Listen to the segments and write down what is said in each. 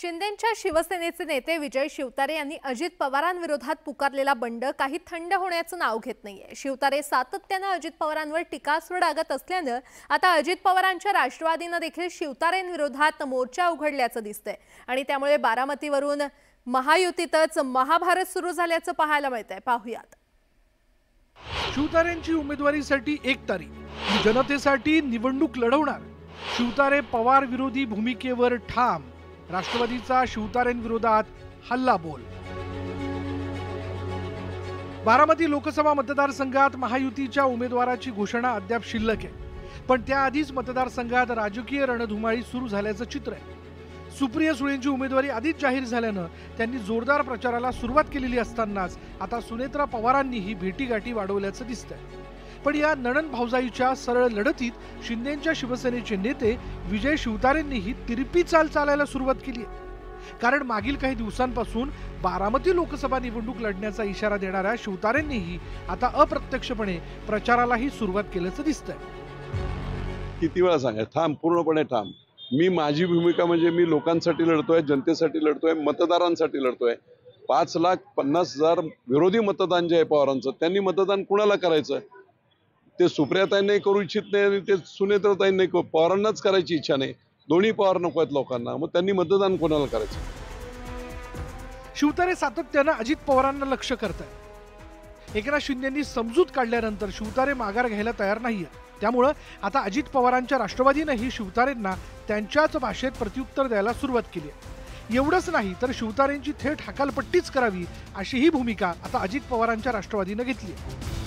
शिंदेंच्या शिवसेनेचे नेते विजय शिवतारे यांनी अजित पवारांविरोधात पुकारलेला बंड काही थंड होण्याचं नाव घेत नाहीये। शिवतारे सातत्याने अजित पवारांवर टीकास्त्र डागत असल्याने आता अजित पवारांच्या राष्ट्रवादीने देखील शिवतारेंविरोधात मोर्चा उघडल्याचं दिसतंय आणि त्यामुळे बारामतीवरून महायुतीतच महाभारत सुरू झाल्याचं पाहायला मिळतंय। पाहूयात। शिवतारेंची उमेदवारीसाठी एक तारीख, जनतेसाठी निवडणूक लढवणार शिवतारे पवार विरोधी भूमिकेवर ठाम। राष्ट्रवादीचा शिवतारेंविरोधात हल्लाबोल। बारामती लोकसभा मतदारसंघात महायुतीच्या उमेदवाराची घोषणा अद्याप शिल्लक आहे, पण त्याआधीच मतदारसंघात राजकीय रणधुमाळी सुरू झाल्याचं चित्र आहे। सुप्रिया सुळेंची उमेदवारी आधीच जाहीर झाल्यानं त्यांनी जोरदार प्रचाराला सुरुवात केलेली असतानाच आता सुनेत्रा पवारांनीही भेटीगाठी वाढवल्याचं दिसतंय। पण या नणन भाऊजाईच्या सरळ लढतीत शिंदेंच्या शिवसेनेचे नेते विजय शिवतारेंनीही तिरपी चाल चालायला सुरुवात केली आहे। कारण मागील काही दिवसांपासून बारामती लोकसभा निवडणूक लढण्याचा इशारा देणाऱ्या शिवतारेंनीही आता अप्रत्यक्षपणे प्रचारालाही सुरुवात केल्याचं दिसतंय। किती वेळा सांगायचं, ठाम, पूर्णपणे ठाम। मी माझी भूमिका म्हणजे मी लोकांसाठी लढतोय, जनतेसाठी लढतोय, मतदारांसाठी लढतोय। 5,50,000 विरोधी मतदान जे आहे पवारांचं, त्यांनी मतदान कुणाला करायचं ते सुप्रियाताईंनी करू इच्छित नाही, ते सुनेत्राताईंनी पवारांनाच करायची इच्छा नाही। दोन्ही पवार नको आहेत लोकांना, मग त्यांनी मतदान कोणाला करायचं? शिवतारे सातत्यानं अजित पवारांना लक्ष करतात। एकनाथ शिंदेंनी समजूत काढल्यानंतर शिवतारे माघार घ्यायला तयार नाहीये, त्यामुळं आता अजित पवारांच्या राष्ट्रवादीनेही शिवतारेंना त्यांच्याच भाषेत प्रत्युत्तर द्यायला सुरुवात केली आहे। एवढंच नाही तर शिवतारेंची थेट हकालपट्टीच करावी अशी ही भूमिका आता अजित पवारांच्या राष्ट्रवादीने घेतली आहे।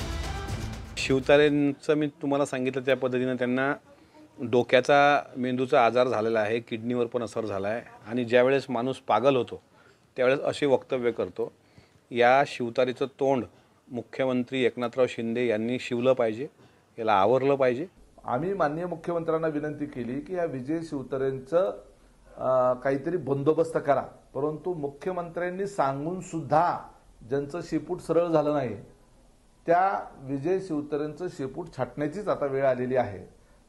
शिवतारेंचं मी तुम्हाला सांगितलं त्या पद्धतीने त्यांना डोक्याचा, मेंदूचा आजार झालेला आहे, किडनीवर पण असर झाला आहे आणि ज्यावेळेस माणूस पागल होतो त्यावेळेस असे वक्तव्य करतो। या शिवतारेचं तोंड मुख्यमंत्री एकनाथराव शिंदे यांनी शिवलं पाहिजे, याला आवरलं पाहिजे। आम्ही माननीय मुख्यमंत्र्यांना विनंती केली की या विजय शिवतारेंचं काहीतरी बंदोबस्त करा, परंतु मुख्यमंत्र्यांनी सांगून सुद्धा ज्यांचं शेपूट सरळ झालं नाही त्या विजय शिवतारेंचं शेपूट छाटण्याचीच आता वेळ आलेली आहे।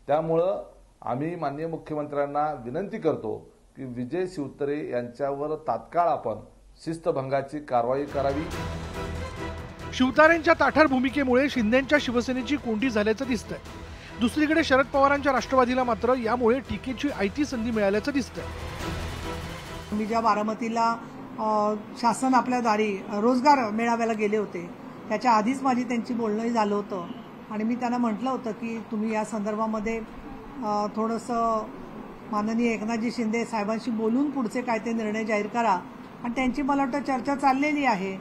त्यामुळं आम्ही माननीय मुख्यमंत्र्यांना विनंती करतो की विजय शिवतारे यांच्यावर तात्काळ आपण शिस्तभंगाची कारवाई करावी। शिवतारेंच्या ताठर भूमिकेमुळे शिंदेंच्या शिवसेनेची कोंडी झाल्याचं दिसतंय। दुसरीकडे शरद पवारांच्या राष्ट्रवादीला मात्र यामुळे टीकेची आयती संधी मिळाल्याचं दिसतंय। मी ज्या बारामतीला शासन आपल्या दारी रोजगार मेळाव्याला गेले होते त्याच्या आधीच माझी त्यांची बोलणंही झालं होतं आणि मी त्यांना म्हटलं होतं की तुम्ही या संदर्भामध्ये थोडंसं माननीय एकनाथजी शिंदे साहेबांशी बोलून पुढचे काय ते निर्णय जाहीर करा आणि त्यांची मला वाटतं चर्चा चाललेली आहे।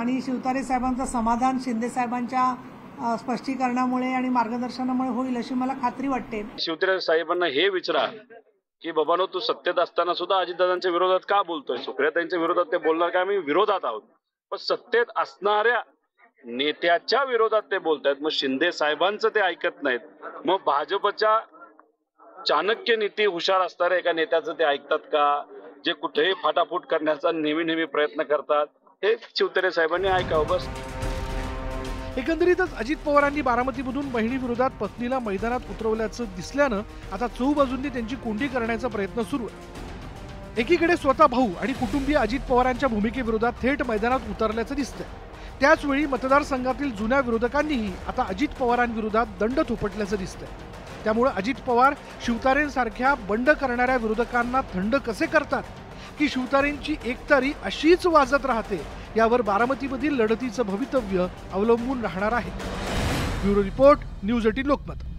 आणि शिवतारे साहेबांचं समाधान शिंदे साहेबांच्या स्पष्टीकरणामुळे आणि मार्गदर्शनामुळे होईल अशी मला खात्री वाटते। शिवतारे साहेबांना हे विचारा की बाबांनो, तू सत्तेत असताना सुद्धा अजितदादांच्या विरोधात का बोलतोय? सुप्रियाताईंच्या विरोधात ते बोलणार का? आम्ही विरोधात आहोत, पण सत्तेत असणाऱ्या नेत्याच्या विरोधात ते बोलतायत। मग शिंदे साहेबांचं ते ऐकत नाहीत, मग भाजपच्या चाणक्य नीती हुशार असणाऱ्या एका नेत्याचं ते ऐकतात का, जे कुठेही फाटाफूट करण्याचा नेहमी प्रयत्न करतात? हे शिवतारे साहेबांनी ऐकावं बस। एकंदरीतच अजित पवारांनी बारामतीमधून बहिणी विरोधात पत्नीला मैदानात उतरवल्याचं दिसल्यानं आता चौबाजूंनी त्यांची कोंडी करण्याचा प्रयत्न सुरू आहे। एकीकडे स्वतः भाऊ आणि कुटुंबीय अजित पवारांच्या भूमिकेविरोधात थेट मैदानात उतरल्याचं दिसतंय। त्याचवेळी मतदारसंघातील जुन्या विरोधकांनीही आता अजित पवारांविरोधात दंड थोपटल्याचं दिसतंय। त्यामुळे अजित पवार शिवतारेंसारख्या बंड करणाऱ्या विरोधकांना थंड कसे करतात की शिवतारेंची एकतारी अशीच वाजत राहते, यावर बारामतीमधील लढतीचं भवितव्य अवलंबून राहणार आहे। ब्युरो रिपोर्ट, न्यूज 18 लोकमत।